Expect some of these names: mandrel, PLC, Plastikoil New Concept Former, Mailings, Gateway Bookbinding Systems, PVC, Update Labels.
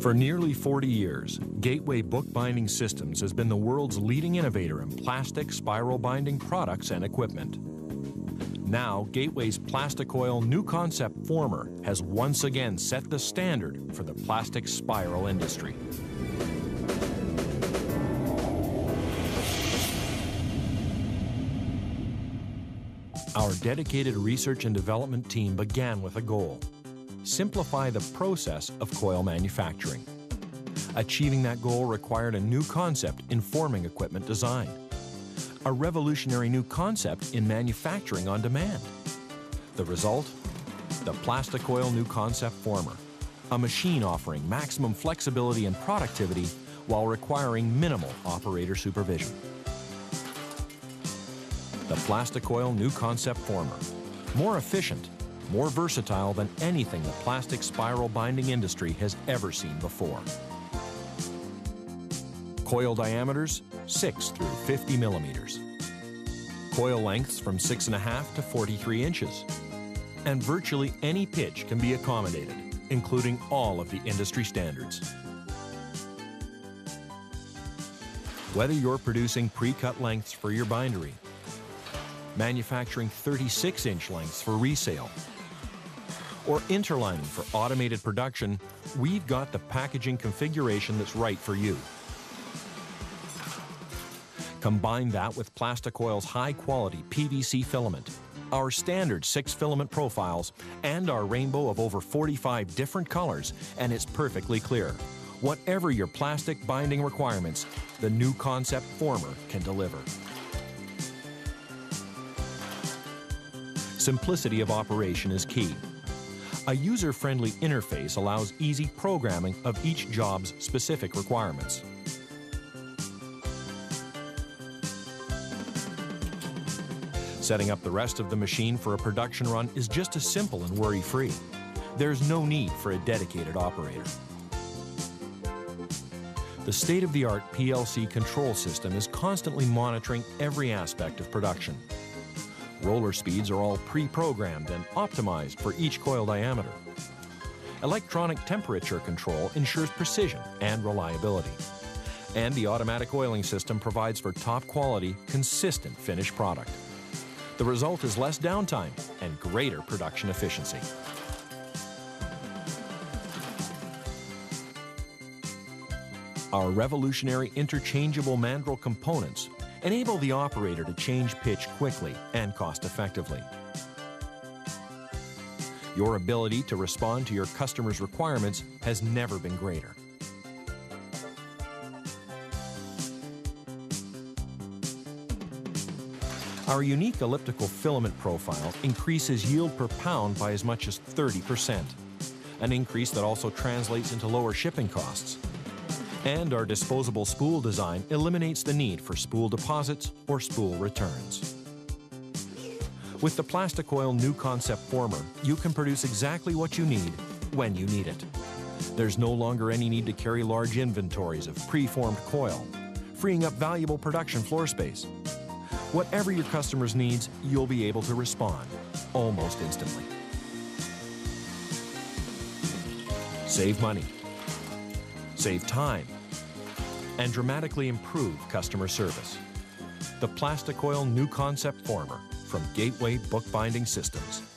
For nearly 40 years, Gateway Bookbinding Systems has been the world's leading innovator in plastic spiral binding products and equipment. Now, Gateway's Plastikoil New Concept Former has once again set the standard for the plastic spiral industry. Our dedicated research and development team began with a goal: simplify the process of coil manufacturing. Achieving that goal required a new concept informing equipment design, a revolutionary new concept in manufacturing on demand. The result? The Plastikoil New Concept Former, a machine offering maximum flexibility and productivity while requiring minimal operator supervision. The Plastikoil New Concept Former, more efficient, more versatile than anything the plastic spiral binding industry has ever seen before. Coil diameters 6 through 50 millimeters. Coil lengths from 6.5 to 43 inches. And virtually any pitch can be accommodated, including all of the industry standards. Whether you're producing pre-cut lengths for your bindery, manufacturing 36-inch lengths for resale, or interlining for automated production, we've got the packaging configuration that's right for you. Combine that with Plastikoil's high-quality PVC filament, our standard 6 filament profiles, and our rainbow of over 45 different colors, and it's perfectly clear. Whatever your plastic binding requirements, the New Concept Former can deliver. Simplicity of operation is key. A user-friendly interface allows easy programming of each job's specific requirements. Setting up the rest of the machine for a production run is just as simple and worry-free. There's no need for a dedicated operator. The state-of-the-art PLC control system is constantly monitoring every aspect of production. Roller speeds are all pre-programmed and optimized for each coil diameter. Electronic temperature control ensures precision and reliability. And the automatic oiling system provides for top-quality, consistent finished product. The result is less downtime and greater production efficiency. Our revolutionary interchangeable mandrel components enable the operator to change pitch quickly and cost-effectively. Your ability to respond to your customers' requirements has never been greater. Our unique elliptical filament profile increases yield per pound by as much as 30%, an increase that also translates into lower shipping costs. And our disposable spool design eliminates the need for spool deposits or spool returns. With the Plastikoil New Concept Former, you can produce exactly what you need when you need it. There's no longer any need to carry large inventories of preformed coil, freeing up valuable production floor space. Whatever your customer's needs, you'll be able to respond almost instantly. Save money, save time, and dramatically improve customer service. The Plastikoil New Concept Former from Gateway Bookbinding Systems.